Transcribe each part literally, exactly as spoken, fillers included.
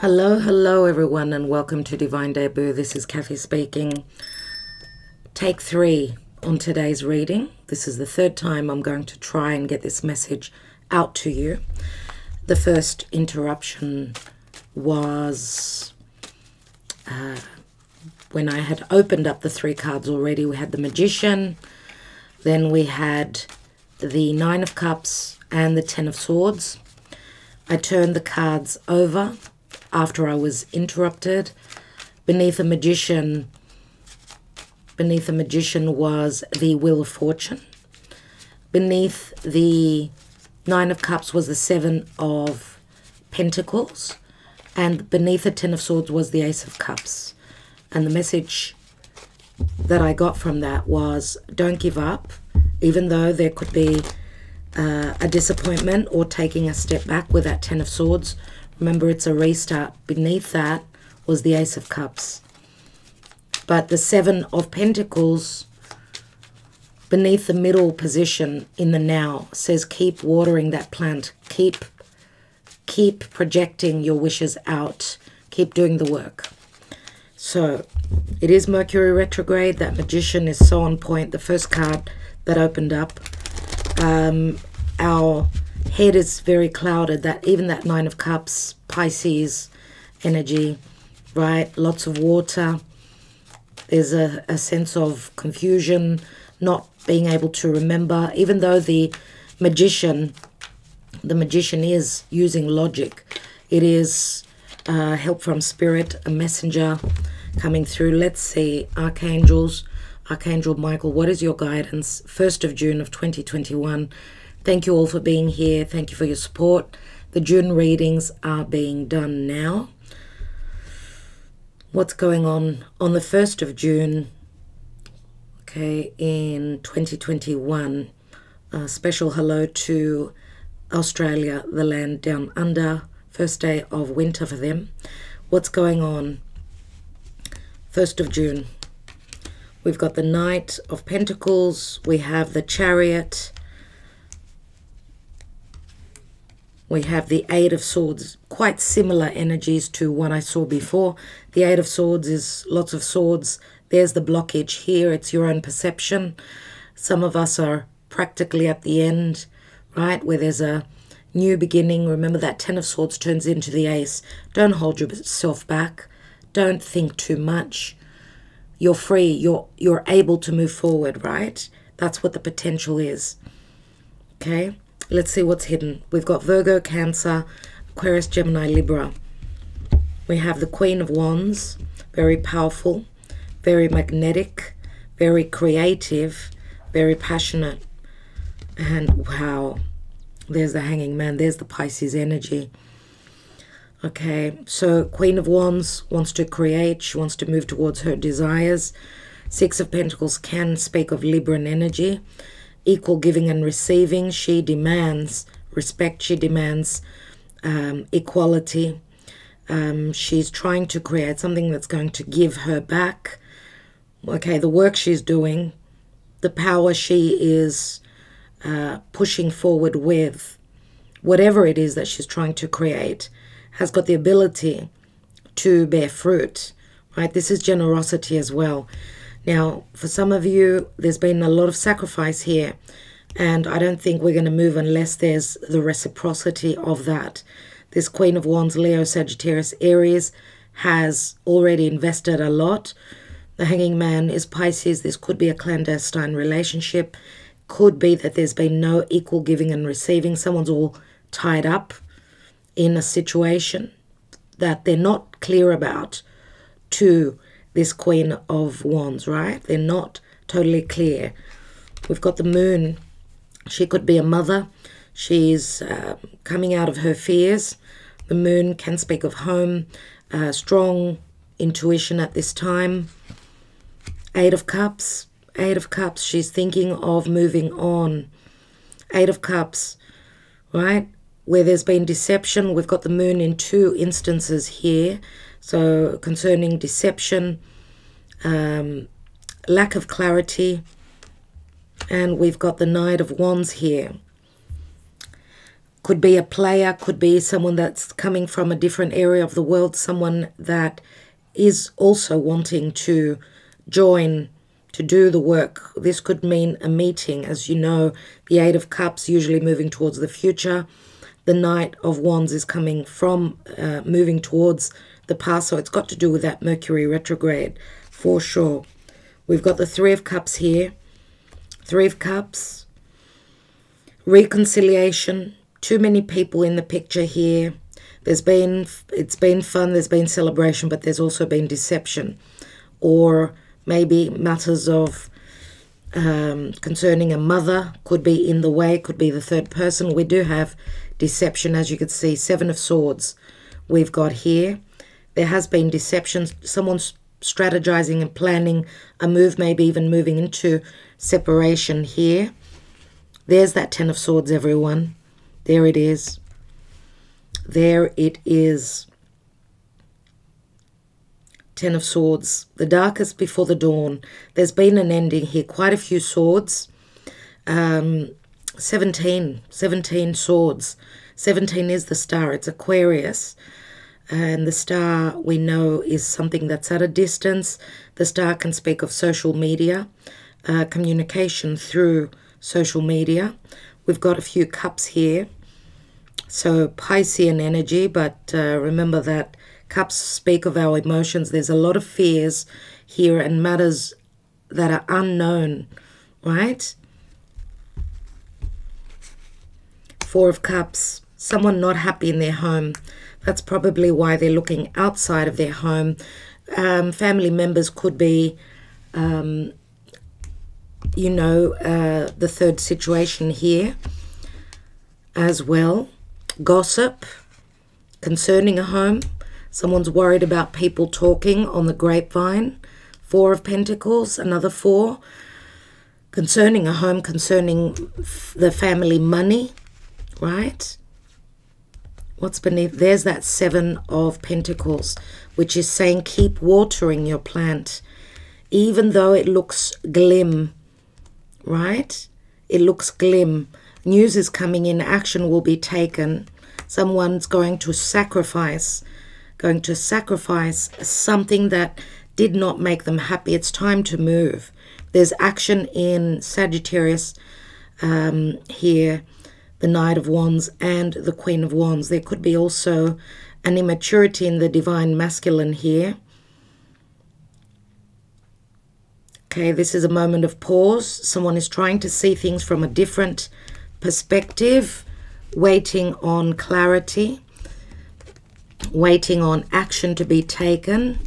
Hello, hello everyone, and welcome to Divine Debut. This is Kathy speaking. Take three on today's reading. This is the third time I'm going to try and get this message out to you. The first interruption was uh, when I had opened up the three cards already. We had the Magician, then we had the Nine of Cups and the Ten of Swords. I turned the cards over after I was interrupted. Beneath the Magician, beneath the Magician was the Wheel of Fortune. Beneath the Nine of Cups was the Seven of Pentacles. And beneath the Ten of Swords was the Ace of Cups. And the message that I got from that was, don't give up, even though there could be uh, a disappointment or taking a step back with that Ten of Swords. Remember, it's a restart. Beneath that was the Ace of Cups. But the Seven of Pentacles, beneath the middle position in the now, says keep watering that plant. Keep, keep projecting your wishes out. Keep doing the work. So it is Mercury retrograde. That Magician is so on point. The first card that opened up, um, our head is very clouded. That even that Nine of Cups, Pisces energy, right? Lots of water. There's a, a sense of confusion, not being able to remember. Even though the magician, the magician is using logic. It is uh, help from spirit, a messenger coming through. Let's see, archangels, Archangel Michael, what is your guidance? first of June of twenty twenty-one. Thank you all for being here. Thank you for your support. The June readings are being done now. What's going on on the first of June, okay, in twenty twenty-one? A special hello to Australia, the land down under. First day of winter for them. What's going on first of June? We've got the Knight of Pentacles. We have the Chariot. We have the Eight of Swords, quite similar energies to what I saw before. The Eight of Swords is lots of swords. There's the blockage here. It's your own perception. Some of us are practically at the end, right, where there's a new beginning. Remember that Ten of Swords turns into the Ace. Don't hold yourself back. Don't think too much. You're free. You're, you're able to move forward, right? That's what the potential is, okay? Let's see what's hidden. We've got Virgo, Cancer, Aquarius, Gemini, Libra. We have the Queen of Wands, very powerful, very magnetic, very creative, very passionate. And wow, there's the Hanging Man, there's the Pisces energy. Okay, so Queen of Wands wants to create, she wants to move towards her desires. Six of Pentacles can speak of Libran energy. Equal giving and receiving. She demands respect. She demands um, equality. Um, she's trying to create something that's going to give her back. Okay, the work she's doing, the power she is uh, pushing forward with, whatever it is that she's trying to create, has got the ability to bear fruit, right? This is generosity as well. Now, for some of you, there's been a lot of sacrifice here, and I don't think we're going to move unless there's the reciprocity of that. This Queen of Wands, Leo, Sagittarius, Aries has already invested a lot. The Hanging Man is Pisces. This could be a clandestine relationship. Could be that there's been no equal giving and receiving. Someone's all tied up in a situation that they're not clear about to this Queen of Wands, right? They're not totally clear. We've got the Moon. She could be a mother. She's uh, coming out of her fears. The Moon can speak of home, uh, strong intuition at this time. Eight of Cups. Eight of Cups. She's thinking of moving on. Eight of Cups, right? Where there's been deception. We've got the Moon in two instances here. So concerning deception, um, lack of clarity, and we've got the Knight of Wands here. could be a player, could be someone that's coming from a different area of the world, someone that is also wanting to join, to do the work. This could mean a meeting. As you know, the Eight of Cups usually moving towards the future. The Knight of Wands is coming from, uh, moving towards the past. So it's got to do with that Mercury retrograde for sure. We've got the Three of Cups here. Three of Cups. Reconciliation. Too many people in the picture here. There's been, it's been fun, there's been celebration, but there's also been deception, or maybe matters of um, concerning a mother could be in the way, could be the third person. We do have deception, as you could see. Seven of Swords we've got here. There has been deception. Someone's strategizing and planning a move, maybe even moving into separation here. There's that Ten of Swords, everyone. There it is. There it is. Ten of Swords, the darkest before the dawn. There's been an ending here. Quite a few swords. Um, seventeen, seventeen swords. seventeen is the star. It's Aquarius. And the star we know is something that's at a distance. The star can speak of social media, uh, communication through social media. We've got a few cups here. So Piscean energy, but uh, remember that cups speak of our emotions. There's a lot of fears here and matters that are unknown, right? Four of Cups, someone not happy in their home. That's probably why they're looking outside of their home. Um, family members could be, um, you know, uh, the third situation here as well. Gossip concerning a home. Someone's worried about people talking on the grapevine. Four of Pentacles, another four. Concerning a home, concerning the family money, right? What's beneath? There's that Seven of Pentacles, which is saying keep watering your plant, even though it looks glim, right? It looks glim. News is coming in, action will be taken. Someone's going to sacrifice, going to sacrifice something that did not make them happy. It's time to move. There's action in Sagittarius um, here, the Knight of Wands and the Queen of Wands. There could be also an immaturity in the Divine Masculine here. Okay, this is a moment of pause. Someone is trying to see things from a different perspective, waiting on clarity, waiting on action to be taken.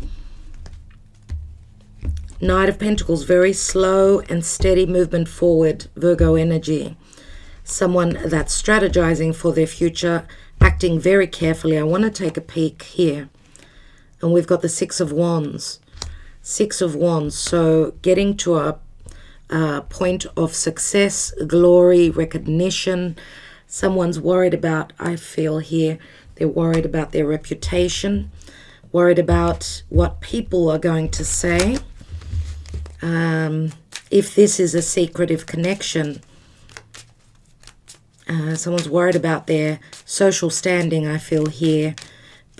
Knight of Pentacles, very slow and steady movement forward, Virgo energy. Someone that's strategizing for their future, acting very carefully. I want to take a peek here. And we've got the Six of Wands. Six of Wands, so getting to a Uh, point of success, glory, recognition. Someone's worried about, I feel here, they're worried about their reputation, worried about what people are going to say. Um, if this is a secretive connection, uh, someone's worried about their social standing, I feel here.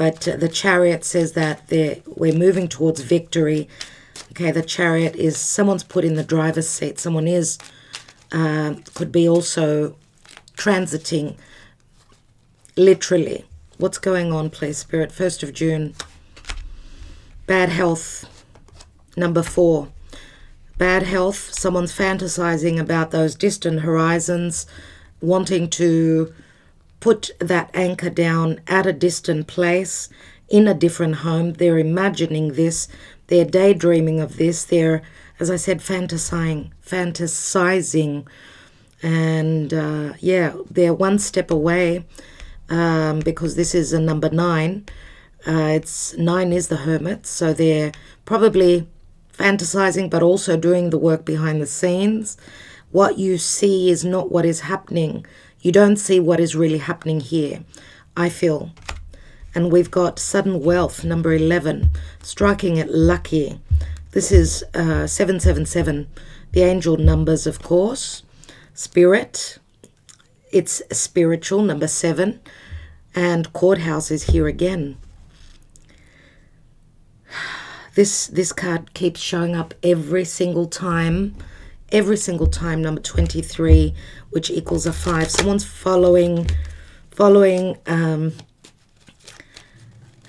But uh, the Chariot says that they're, we're moving towards victory. Okay, the Chariot is someone's put in the driver's seat. Someone is, uh, could be also transiting, literally. What's going on, please, Spirit? first of June. Bad health, number four. Bad health, someone's fantasizing about those distant horizons, wanting to put that anchor down at a distant place, in a different home. They're imagining this. They're daydreaming of this. They're, as I said, fantasizing, fantasizing. And, uh, yeah, they're one step away um, because this is a number nine. Uh, it's nine is the Hermit. So they're probably fantasizing but also doing the work behind the scenes. What you see is not what is happening. You don't see what is really happening here, I feel. And we've got sudden wealth, number eleven, striking it lucky. This is uh, seven seven seven, the angel numbers, of course. Spirit, It's spiritual, number seven, and courthouse is here again. This, this card keeps showing up every single time, every single time, number twenty-three, which equals a five. Someone's following, following um,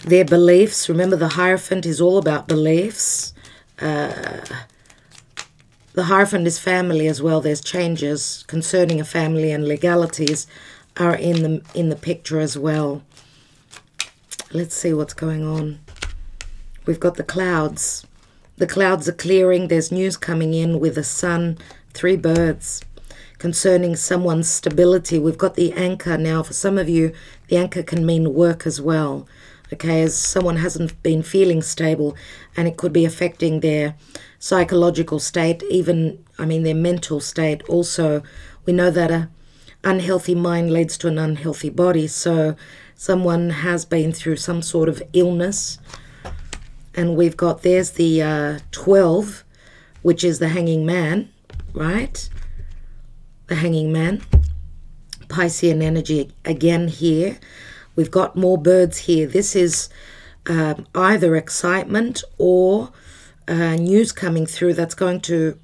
their beliefs. Remember, the Hierophant is all about beliefs. Uh, the Hierophant is family as well. There's changes concerning a family, and legalities are in the, in the picture as well. Let's see what's going on. We've got the clouds. The clouds are clearing. There's news coming in with the sun, three birds, concerning someone's stability. We've got the anchor now. For some of you, the anchor can mean work as well. Okay, as someone hasn't been feeling stable, and it could be affecting their psychological state, even, I mean, their mental state also. We know that an unhealthy mind leads to an unhealthy body. So someone has been through some sort of illness. And we've got, there's the uh, twelve, which is the hanging man, right? The hanging man. Piscean energy again here. We've got more birds here. This is um, either excitement or uh, news coming through that's going to,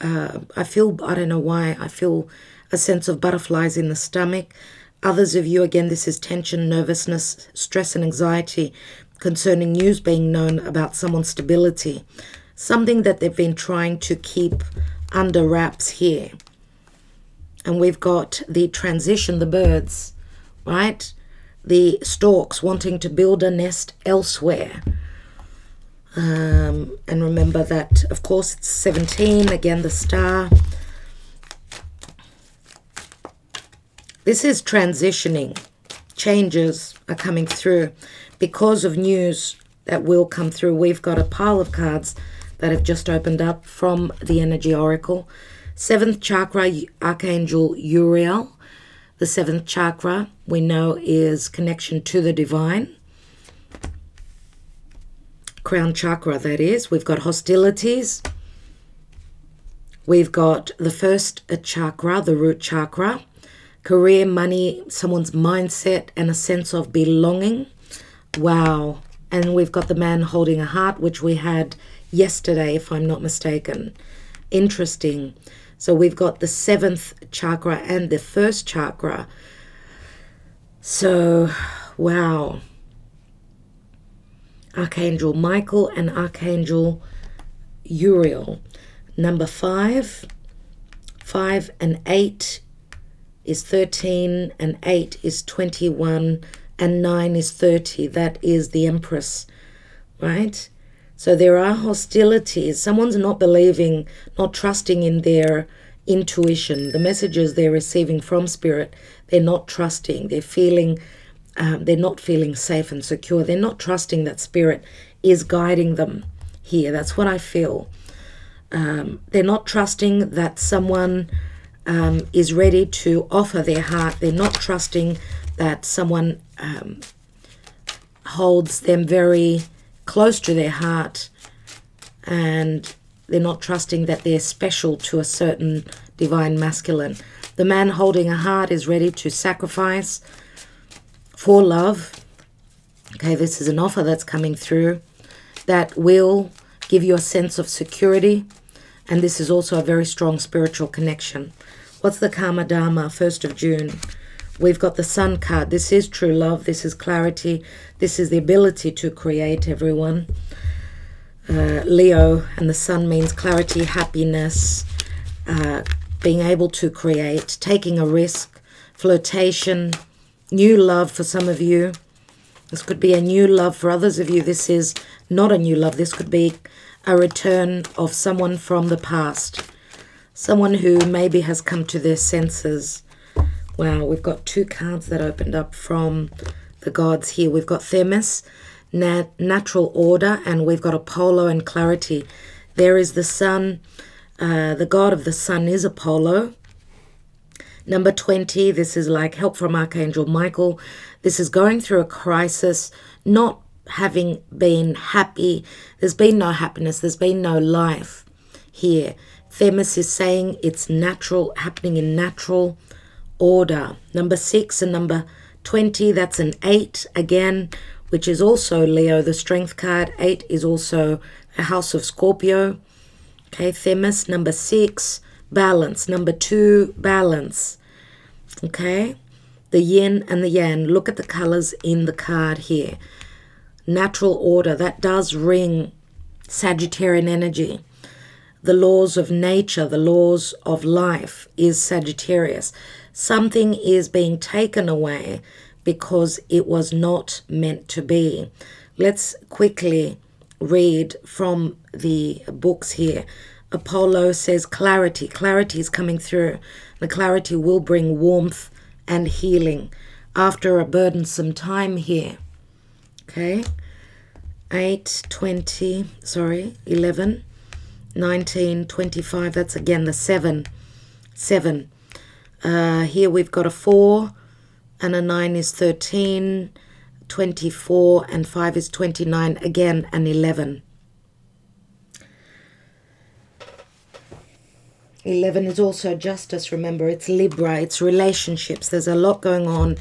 uh, I feel, I don't know why, I feel a sense of butterflies in the stomach. Others of you, again, this is tension, nervousness, stress and anxiety concerning news being known about someone's stability, something that they've been trying to keep under wraps here. And we've got the transition, the birds, right? The storks wanting to build a nest elsewhere. Um, and remember that, of course, it's seventeen, again, the star. This is transitioning. Changes are coming through because of news that will come through. We've got a pile of cards that have just opened up from the Energy Oracle. Seventh chakra, Archangel Uriel. The seventh chakra, we know, is connection to the divine. Crown chakra, that is. We've got hostilities. We've got the first chakra, the root chakra. Career, money, someone's mindset, and a sense of belonging. Wow. And we've got the man holding a heart, which we had yesterday, if I'm not mistaken. Interesting. So we've got the seventh chakra and the first chakra. So, wow. Archangel Michael and Archangel Uriel. Number five, five and eight is thirteen, and eight is twenty-one, and nine is thirty. That is the Empress, right? So there are hostilities. Someone's not believing, not trusting in their intuition, the messages they're receiving from spirit. They're not trusting. They're feeling, um, they're not feeling safe and secure. They're not trusting that spirit is guiding them here. That's what I feel. Um, they're not trusting that someone Um, is ready to offer their heart. They're not trusting that someone um, holds them very close to their heart, and they're not trusting that they're special to a certain divine masculine. The man holding a heart is ready to sacrifice for love. Okay, this is an offer that's coming through that will give you a sense of security. And this is also a very strong spiritual connection. What's the Karma Dharma, first of June? We've got the Sun card. This is true love. This is clarity. This is the ability to create, everyone. Uh, Leo, and the Sun means clarity, happiness, uh, being able to create, taking a risk, flirtation, new love for some of you. This could be a new love for others of you. This is not a new love. This could be a return of someone from the past, someone who maybe has come to their senses. Wow, we've got two cards that opened up from the gods here. We've got Themis, nat natural order, and we've got Apollo and clarity. There is the sun. Uh, the god of the sun is Apollo. Number twenty, this is like help from Archangel Michael. This is going through a crisis, not having been happy. There's been no happiness. There's been no life here. Themis is saying it's natural, happening in natural order. Number six and number twenty, that's an eight again, which is also Leo, the strength card. Eight is also a house of Scorpio. Okay, Themis, number six, balance. Number two, balance. Okay, the yin and the yang. Look at the colors in the card here. Natural order, that does ring Sagittarian energy. The laws of nature, the laws of life is Sagittarius. Something is being taken away because it was not meant to be. Let's quickly read from the books here. Apollo says clarity. Clarity is coming through. The clarity will bring warmth and healing after a burdensome time here. Okay. eight, twenty, sorry, eleven, nineteen, twenty-five. That's again the seven. seven. Uh, here we've got a four and a nine is thirteen. twenty-four and five is twenty-nine, again an eleven. eleven is also justice, remember, it's Libra, it's relationships. There's a lot going on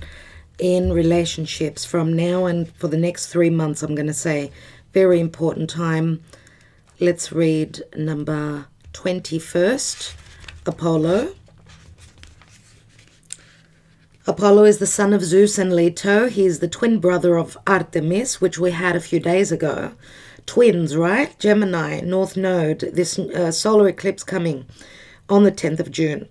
in relationships from now and for the next three months, I'm going to say. Very important time. Let's read number twenty-first, Apollo. Apollo is the son of Zeus and Leto. He is the twin brother of Artemis, which we had a few days ago. Twins, right? Gemini, North Node, this uh, solar eclipse coming on the tenth of June,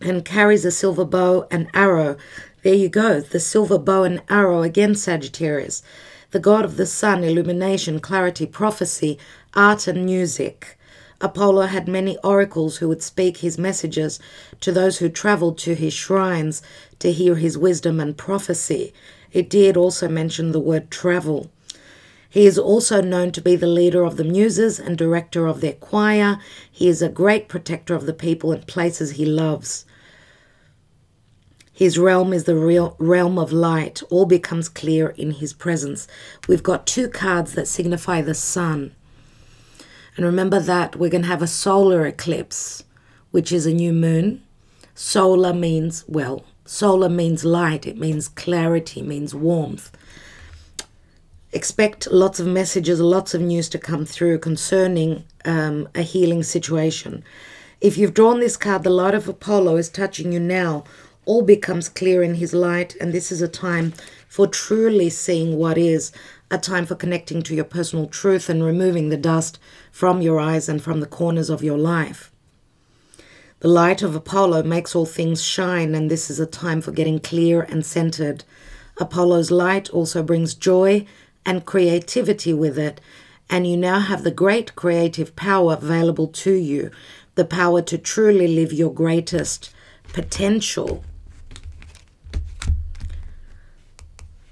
and carries a silver bow and arrow. There you go, the silver bow and arrow, again Sagittarius. The god of the sun, illumination, clarity, prophecy, art and music. Apollo had many oracles who would speak his messages to those who travelled to his shrines to hear his wisdom and prophecy. It did also mention the word travel. He is also known to be the leader of the Muses and director of their choir. He is a great protector of the people and places he loves. His realm is the real realm of light. All becomes clear in his presence. We've got two cards that signify the sun. And remember that we're going to have a solar eclipse, which is a new moon. Solar means, well, solar means light. It means clarity, means warmth. Expect lots of messages, lots of news to come through concerning um, a healing situation. If you've drawn this card, the light of Apollo is touching you now. All becomes clear in his light. And this is a time for truly seeing what is. A time for connecting to your personal truth and removing the dust from your eyes and from the corners of your life. The light of Apollo makes all things shine, and this is a time for getting clear and centered. Apollo's light also brings joy and creativity with it, and you now have the great creative power available to you, the power to truly live your greatest potential.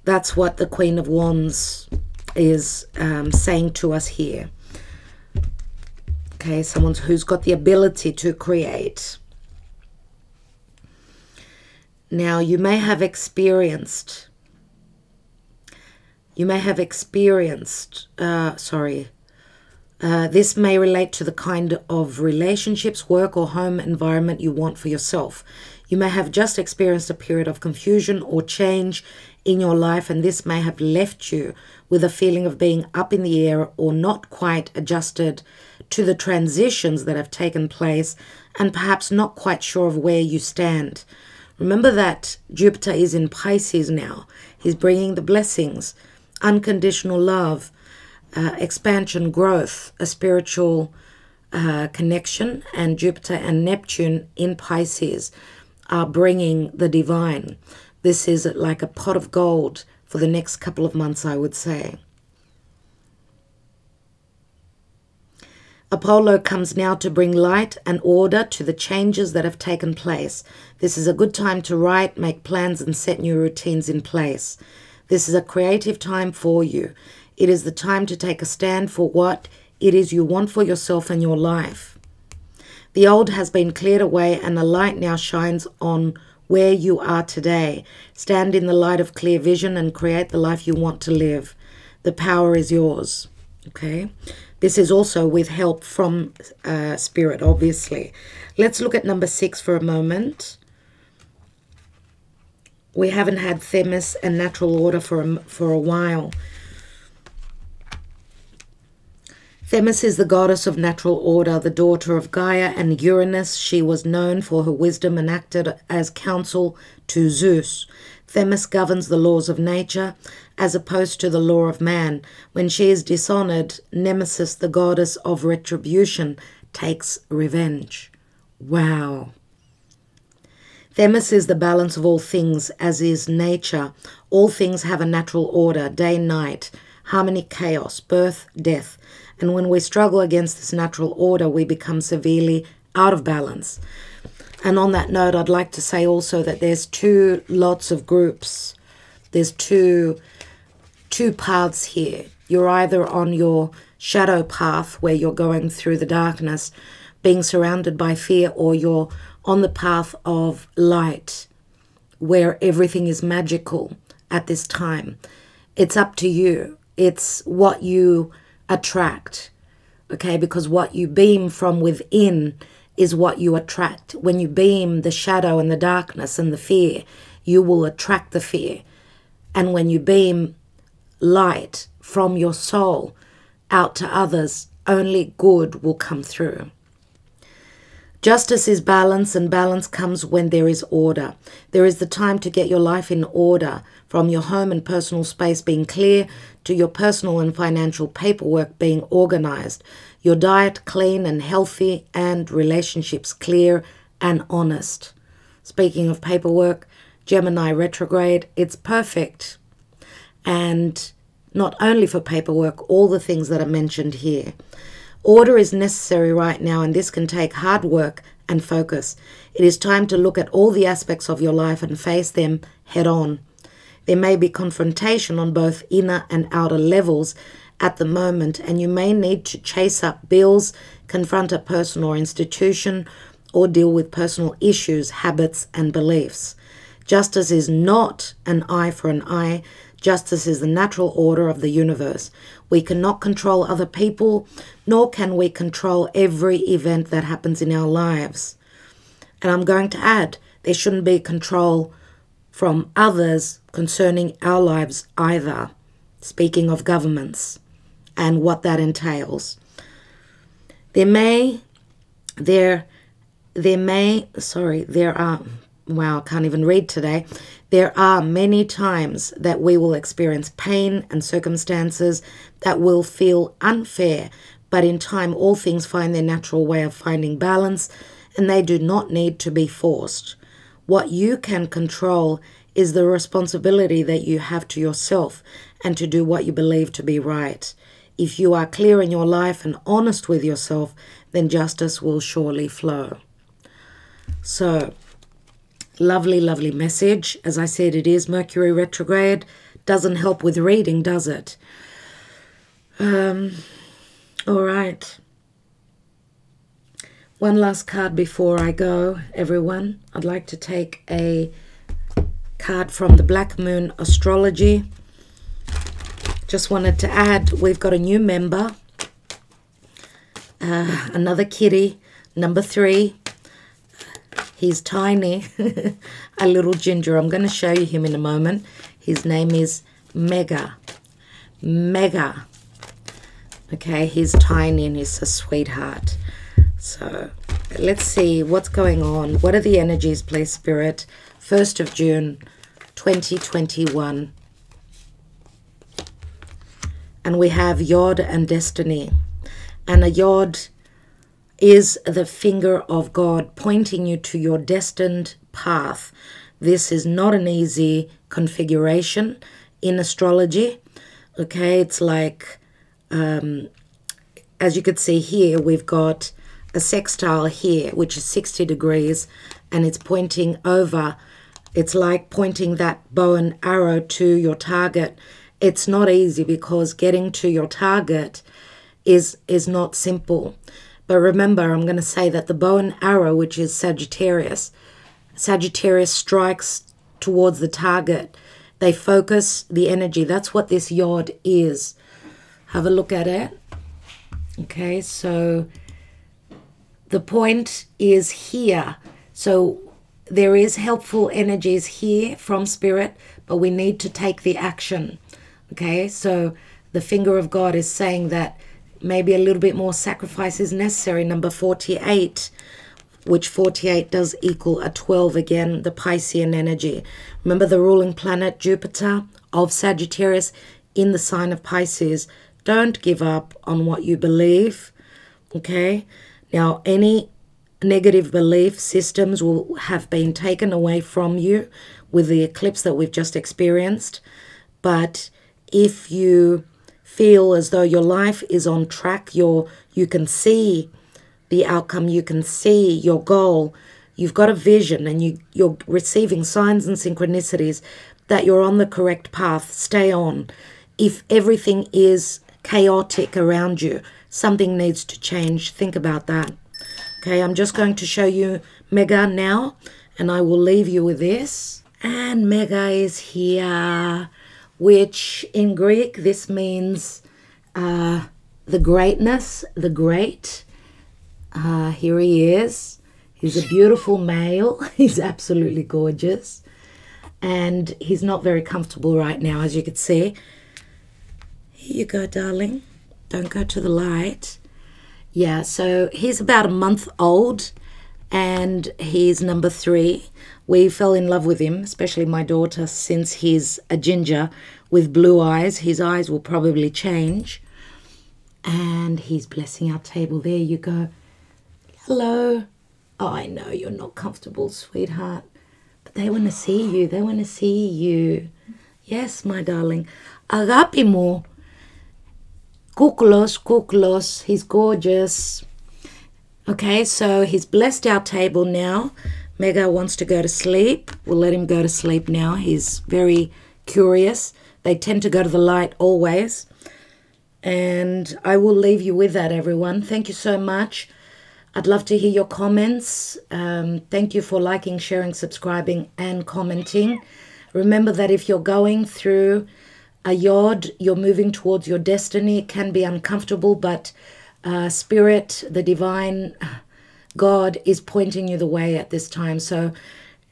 That's what the Queen of Wands is um, saying to us here. Okay, someone who's got the ability to create. Now, you may have experienced, you may have experienced, uh, sorry, uh, this may relate to the kind of relationships, work or home environment you want for yourself. You may have just experienced a period of confusion or change in your life, and this may have left you with a feeling of being up in the air or not quite adjusted to the transitions that have taken place and perhaps not quite sure of where you stand. Remember that Jupiter is in Pisces now. He's bringing the blessings, unconditional love, uh, expansion, growth, a spiritual uh, connection, and Jupiter and Neptune in Pisces are bringing the divine. This is like a pot of gold for the next couple of months, I would say. Apollo comes now to bring light and order to the changes that have taken place. This is a good time to write, make plans, and set new routines in place. This is a creative time for you. It is the time to take a stand for what it is you want for yourself and your life. The old has been cleared away, and the light now shines on where you are today. Stand in the light of clear vision and create the life you want to live. The power is yours. Okay, this is also with help from uh, spirit, obviously. Let's look at number six for a moment. We haven't had Themis and natural order for a, for a while. Themis is the goddess of natural order, the daughter of Gaia and Uranus. She was known for her wisdom and acted as counsel to Zeus. Themis governs the laws of nature as opposed to the law of man. When she is dishonored, Nemesis, the goddess of retribution, takes revenge. Wow. Themis is the balance of all things, as is nature. All things have a natural order, day, night, harmony, chaos, birth, death. And when we struggle against this natural order, we become severely out of balance. And on that note, I'd like to say also that there's two lots of groups. There's two, two paths here. You're either on your shadow path, where you're going through the darkness, being surrounded by fear, or you're on the path of light, where everything is magical at this time. It's up to you. It's what you attract, okay? Because what you beam from within is what you attract. When you beam the shadow and the darkness and the fear, you will attract the fear. And when you beam light from your soul out to others, only good will come through. Justice is balance, and balance comes when there is order. There is the time to get your life in order, from your home and personal space being clear to your personal and financial paperwork being organized, your diet clean and healthy, and relationships clear and honest. Speaking of paperwork, Gemini retrograde, it's perfect. And not only for paperwork, all the things that are mentioned here. Order is necessary right now, and this can take hard work and focus. It is time to look at all the aspects of your life and face them head on. There may be confrontation on both inner and outer levels at the moment, and you may need to chase up bills, confront a person or institution, or deal with personal issues, habits, and beliefs. Justice is not an eye for an eye. Justice is the natural order of the universe. We cannot control other people, nor can we control every event that happens in our lives. And I'm going to add, there shouldn't be control from others concerning our lives either. Speaking of governments and what that entails. There may, there, there may, sorry, there are, wow, I can't even read today. There are many times that we will experience pain and circumstances that will feel unfair, but in time all things find their natural way of finding balance, and they do not need to be forced. What you can control is the responsibility that you have to yourself and to do what you believe to be right. If you are clear in your life and honest with yourself, then justice will surely flow. So, lovely, lovely message. As I said, it is Mercury retrograde. Doesn't help with reading, does it? Um, all right. One last card before I go, everyone. I'd like to take a card from the Black Moon Astrology. Just wanted to add, we've got a new member. Uh, another kitty, number three. He's tiny, a little ginger. I'm going to show you him in a moment. His name is Mega. Mega. Okay, he's tiny and he's a sweetheart. So let's see what's going on. What are the energies, please, Spirit? first of June, twenty twenty-one. And we have Yod and Destiny. And a Yod is the finger of God pointing you to your destined path. This is not an easy configuration in astrology. Okay, it's like, um, as you can see here, we've got a sextile here, which is sixty degrees, and it's pointing over. It's like pointing that bow and arrow to your target. It's not easy because getting to your target is, is not simple. But remember, I'm going to say that the bow and arrow, which is Sagittarius, Sagittarius strikes towards the target. They focus the energy. That's what this Yod is. Have a look at it. Okay, so the point is here. So there is helpful energies here from Spirit, but we need to take the action. Okay, so the finger of God is saying that maybe a little bit more sacrifice is necessary. Number forty-eight, which forty-eight does equal a twelve again, the Piscean energy. Remember the ruling planet Jupiter of Sagittarius in the sign of Pisces. Don't give up on what you believe, okay? Now, any negative belief systems will have been taken away from you with the eclipse that we've just experienced. But if you feel as though your life is on track, your you can see the outcome, you can see your goal, you've got a vision, and you, you're receiving signs and synchronicities that you're on the correct path, stay on. If everything is chaotic around you, something needs to change. Think about that. Okay, I'm just going to show you Mega now, and I will leave you with this. And Mega is here, which in Greek, this means uh, the greatness, the great. Uh, here he is. He's a beautiful male. He's absolutely gorgeous. And he's not very comfortable right now, as you can see. Here you go, darling. Don't go to the light. Yeah, so he's about a month old, and he's number three. We fell in love with him, especially my daughter, since he's a ginger with blue eyes. His eyes will probably change. And he's blessing our table. There you go. Hello. Oh, I know you're not comfortable, sweetheart. But they want to see you. They want to see you. Yes, my darling. Agapi mu. Kuklos, kuklos. He's gorgeous. Okay, so he's blessed our table now. Mega wants to go to sleep. We'll let him go to sleep now. He's very curious. They tend to go to the light always. And I will leave you with that, everyone. Thank you so much. I'd love to hear your comments. Um, thank you for liking, sharing, subscribing, and commenting. Remember that if you're going through a yod, you're moving towards your destiny. It can be uncomfortable, but uh, Spirit, the divine God, is pointing you the way at this time. So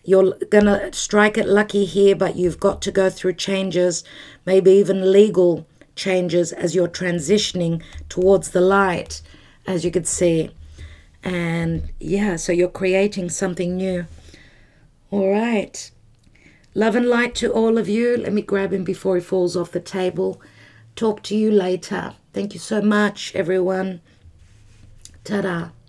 you're going to strike it lucky here, but you've got to go through changes, maybe even legal changes, as you're transitioning towards the light, as you could see. And yeah, so you're creating something new. All right. Love and light to all of you. Let me grab him before he falls off the table. Talk to you later. Thank you so much, everyone. Ta-da.